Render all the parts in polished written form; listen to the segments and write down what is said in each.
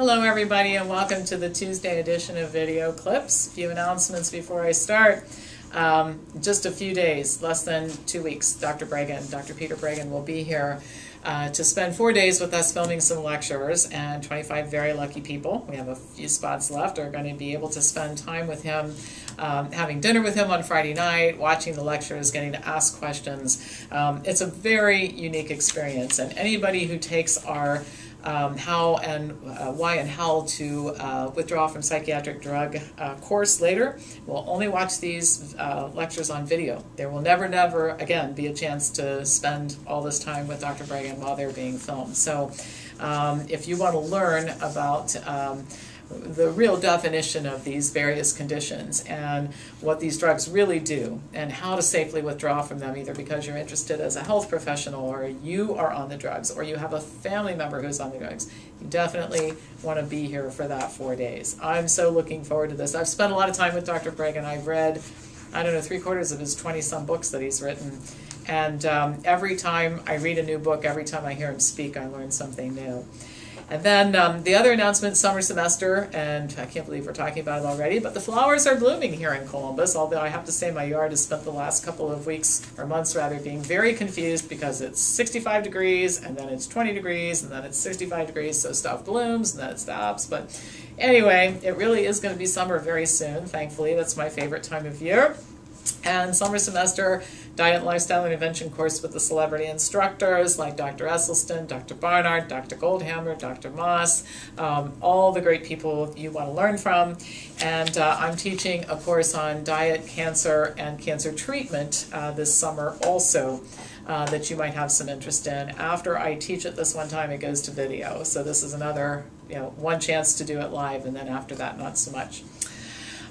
Hello everybody and welcome to the Tuesday edition of Video Clips. A few announcements before I start. Just a few days, less than 2 weeks, Dr. Peter Bragdon will be here to spend 4 days with us filming some lectures, and 25 very lucky people, we have a few spots left, are going to be able to spend time with him, having dinner with him on Friday night, watching the lectures, getting to ask questions. It's a very unique experience, and anybody who takes our how and why and how to withdraw from psychiatric drug course later will only watch these lectures on video. There will never again be a chance to spend all this time with Dr. Bragdon while they're being filmed. So if you want to learn about the real definition of these various conditions and what these drugs really do and how to safely withdraw from them, either because you're interested as a health professional or you are on the drugs or you have a family member who's on the drugs, you definitely want to be here for that 4 days. I'm so looking forward to this. I've spent a lot of time with Dr. Bragdon. I've read, I don't know, 3/4 of his 20-some books that he's written. And every time I read a new book, every time I hear him speak, I learn something new. And then the other announcement, summer semester, and I can't believe we're talking about it already, but the flowers are blooming here in Columbus, although I have to say my yard has spent the last couple of weeks, or months rather, being very confused because it's 65 degrees, and then it's 20 degrees, and then it's 65 degrees, so stuff blooms, and then it stops. But anyway, it really is going to be summer very soon, thankfully. That's my favorite time of year. And summer semester diet, lifestyle, and intervention course with the celebrity instructors like Dr. Esselstyn, Dr. Barnard, Dr. Goldhammer, Dr. Moss, all the great people you want to learn from. And I'm teaching a course on diet, cancer, and cancer treatment this summer also that you might have some interest in. After I teach it this one time, it goes to video. So this is another, one chance to do it live, and then after that, not so much.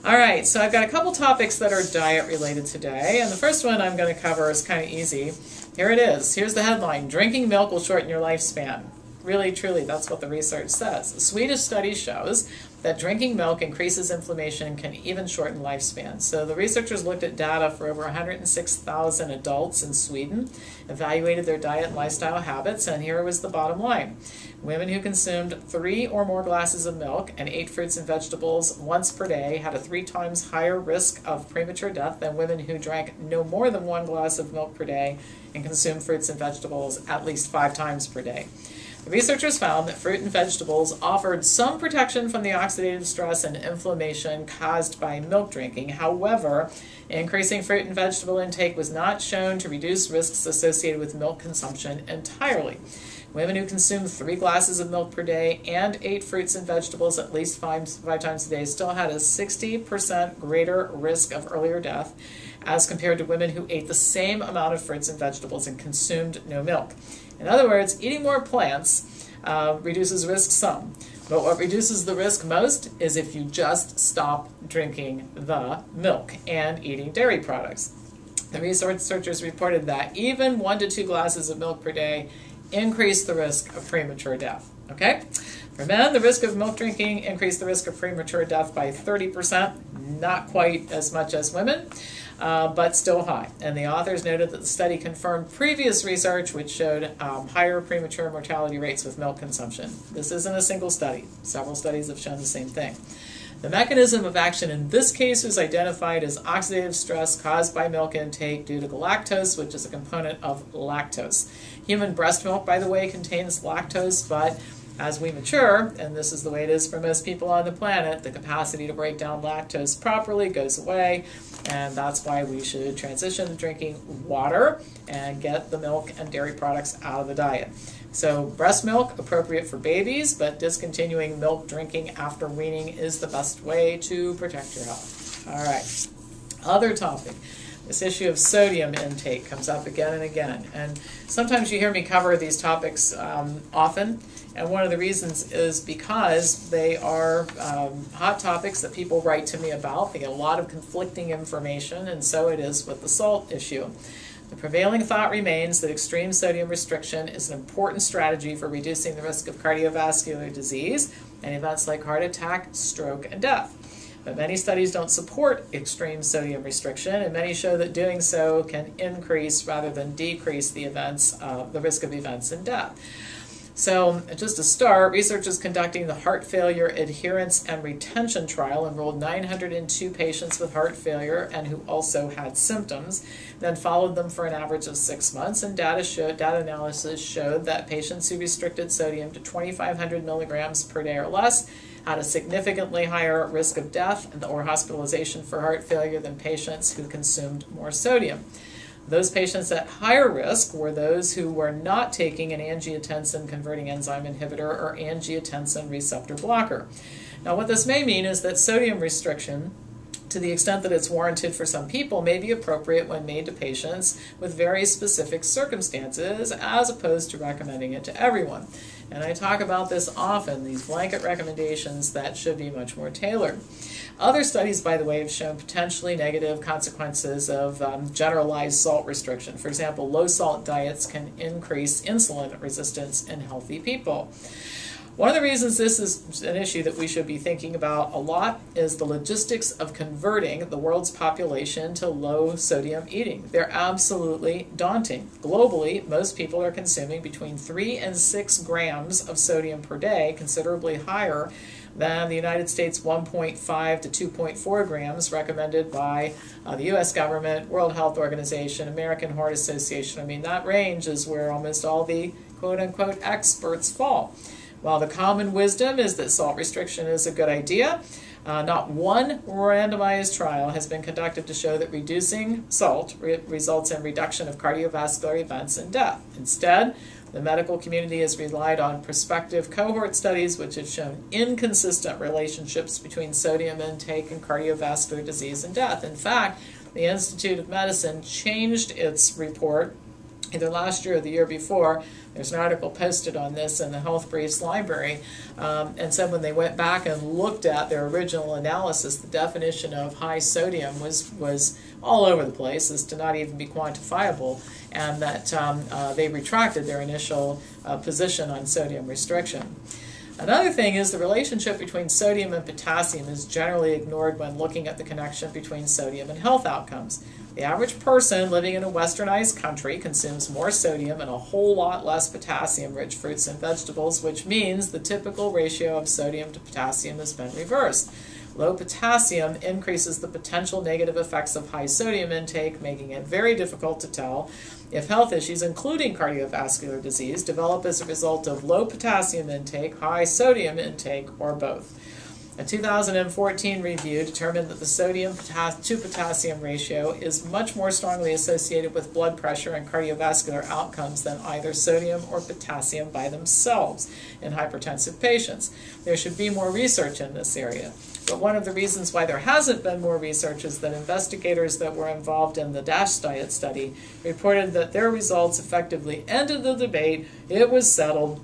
All right, so I've got a couple topics that are diet-related today, and the first one I'm going to cover is kind of easy. Here it is. Here's the headline: Drinking milk will shorten your lifespan. Really, truly, that's what the research says. A Swedish study shows that drinking milk increases inflammation and can even shorten lifespan. So the researchers looked at data for over 106,000 adults in Sweden, evaluated their diet and lifestyle habits, and here was the bottom line. Women who consumed 3 or more glasses of milk and ate fruits and vegetables once per day had a 3 times higher risk of premature death than women who drank no more than 1 glass of milk per day and consumed fruits and vegetables at least 5 times per day. The researchers found that fruit and vegetables offered some protection from the oxidative stress and inflammation caused by milk drinking. However, increasing fruit and vegetable intake was not shown to reduce risks associated with milk consumption entirely. Women who consumed 3 glasses of milk per day and ate fruits and vegetables at least five times a day still had a 60% greater risk of earlier death as compared to women who ate the same amount of fruits and vegetables and consumed no milk. In other words, eating more plants reduces risk some, but what reduces the risk most is if you just stop drinking the milk and eating dairy products. The researchers reported that even 1 to 2 glasses of milk per day increase the risk of premature death. Okay? For men, the risk of milk drinking increased the risk of premature death by 30%, not quite as much as women, but still high. And the authors noted that the study confirmed previous research which showed higher premature mortality rates with milk consumption. This isn't a single study. Several studies have shown the same thing. The mechanism of action in this case was identified as oxidative stress caused by milk intake due to galactose, which is a component of lactose. Human breast milk, by the way, contains lactose, but as we mature, and this is the way it is for most people on the planet, the capacity to break down lactose properly goes away, and that's why we should transition to drinking water and get the milk and dairy products out of the diet. So breast milk, appropriate for babies, but discontinuing milk drinking after weaning is the best way to protect your health. All right, other topic. This issue of sodium intake comes up again and again, and sometimes you hear me cover these topics often, and one of the reasons is because they are hot topics that people write to me about. They get a lot of conflicting information, and so it is with the salt issue. The prevailing thought remains that extreme sodium restriction is an important strategy for reducing the risk of cardiovascular disease and events like heart attack, stroke, and death. But many studies don't support extreme sodium restriction, and many show that doing so can increase rather than decrease the risk of events and death. So just to start, researchers conducting the Heart Failure Adherence and Retention Trial enrolled 902 patients with heart failure and who also had symptoms, then followed them for an average of 6 months, and data analysis showed that patients who restricted sodium to 2,500 milligrams per day or less had a significantly higher risk of death or hospitalization for heart failure than patients who consumed more sodium. Those patients at higher risk were those who were not taking an angiotensin-converting enzyme inhibitor or angiotensin receptor blocker. Now, what this may mean is that sodium restriction, to the extent that it's warranted for some people, may be appropriate when made to patients with very specific circumstances, as opposed to recommending it to everyone. And I talk about this often, these blanket recommendations that should be much more tailored. Other studies, by the way, have shown potentially negative consequences of generalized salt restriction. For example, low salt diets can increase insulin resistance in healthy people. One of the reasons this is an issue that we should be thinking about a lot is the logistics of converting the world's population to low sodium eating. They're absolutely daunting. Globally, most people are consuming between 3 and 6 grams of sodium per day, considerably higher than the United States 1.5 to 2.4 grams recommended by the U.S. government, World Health Organization, American Heart Association. I mean, that range is where almost all the quote-unquote experts fall. While the common wisdom is that salt restriction is a good idea, not one randomized trial has been conducted to show that reducing salt results in reduction of cardiovascular events and death. Instead, the medical community has relied on prospective cohort studies which have shown inconsistent relationships between sodium intake and cardiovascular disease and death. In fact, the Institute of Medicine changed its report either last year or the year before. There's an article posted on this in the Health Briefs library, and said when they went back and looked at their original analysis, the definition of high sodium was all over the place, as to not even be quantifiable, and that they retracted their initial position on sodium restriction. Another thing is the relationship between sodium and potassium is generally ignored when looking at the connection between sodium and health outcomes. The average person living in a westernized country consumes more sodium and a whole lot less potassium-rich fruits and vegetables, which means the typical ratio of sodium to potassium has been reversed. Low potassium increases the potential negative effects of high sodium intake, making it very difficult to tell if health issues, including cardiovascular disease, develop as a result of low potassium intake, high sodium intake, or both. A 2014 review determined that the sodium to potassium ratio is much more strongly associated with blood pressure and cardiovascular outcomes than either sodium or potassium by themselves in hypertensive patients. There should be more research in this area. But one of the reasons why there hasn't been more research is that investigators that were involved in the DASH diet study reported that their results effectively ended the debate. It was settled.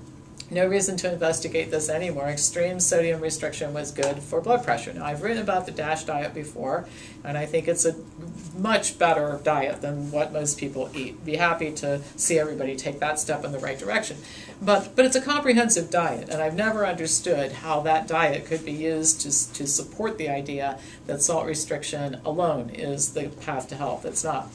No reason to investigate this anymore. Extreme sodium restriction was good for blood pressure. Now, I've written about the DASH diet before, and I think it's a much better diet than what most people eat. Be happy to see everybody take that step in the right direction. But it's a comprehensive diet, and I've never understood how that diet could be used to support the idea that salt restriction alone is the path to health. It's not.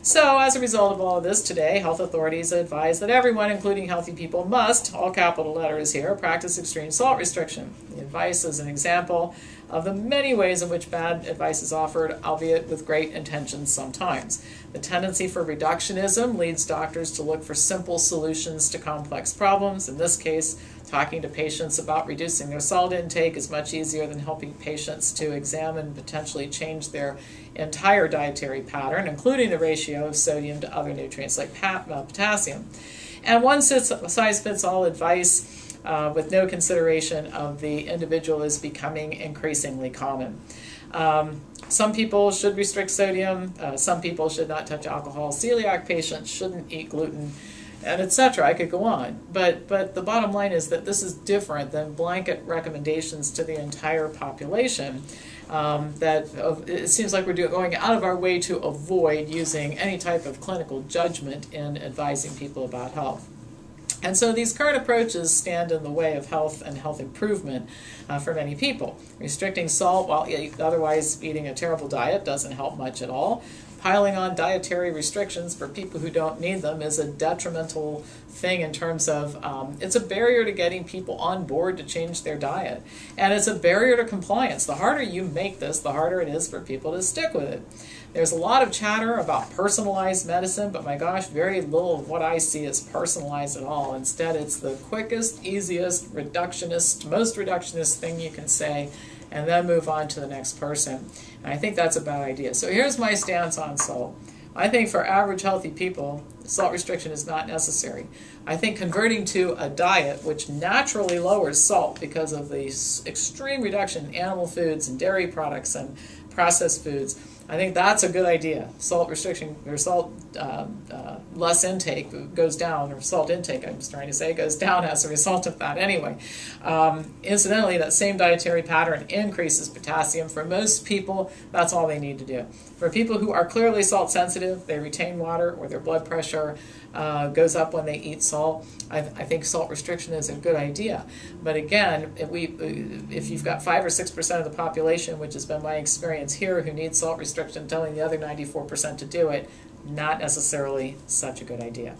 So, as a result of all of this today, health authorities advise that everyone, including healthy people, must, all capital letters here, practice extreme salt restriction. The advice is an example of the many ways in which bad advice is offered, albeit with great intentions sometimes. The tendency for reductionism leads doctors to look for simple solutions to complex problems. In this case, talking to patients about reducing their salt intake is much easier than helping patients to examine and potentially change their entire dietary pattern, including the ratio of sodium to other nutrients like potassium. And one size fits all advice with no consideration of the individual is becoming increasingly common. Some people should restrict sodium, some people should not touch alcohol, celiac patients shouldn't eat gluten, and etc. I could go on, but the bottom line is that this is different than blanket recommendations to the entire population. It seems like we're going out of our way to avoid using any type of clinical judgment in advising people about health. And so these current approaches stand in the way of health and health improvement for many people. Restricting salt while otherwise eating a terrible diet doesn't help much at all. piling on dietary restrictions for people who don't need them is a detrimental thing in terms of it's a barrier to getting people on board to change their diet. And it's a barrier to compliance. The harder you make this, the harder it is for people to stick with it. There's a lot of chatter about personalized medicine, but my gosh, very little of what I see is personalized at all. Instead, it's the quickest, easiest, reductionist, most reductionist thing you can say, and then move on to the next person. And I think that's a bad idea. So here's my stance on salt. I think for average healthy people, salt restriction is not necessary. I think converting to a diet which naturally lowers salt because of the extreme reduction in animal foods and dairy products and processed foods, I think that's a good idea. Salt restriction, or salt less intake goes down, or salt intake, I'm just trying to say, goes down as a result of that anyway. Incidentally, that same dietary pattern increases potassium. For most people, that's all they need to do. For people who are clearly salt sensitive, they retain water or their blood pressure goes up when they eat salt. I think salt restriction is a good idea. But again, if you've got 5 or 6% of the population, which has been my experience here, who needs salt restriction, telling the other 94% to do it, not necessarily such a good idea.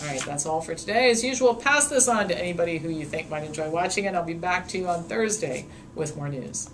All right, that's all for today. As usual, pass this on to anybody who you think might enjoy watching, and I'll be back to you on Thursday with more news.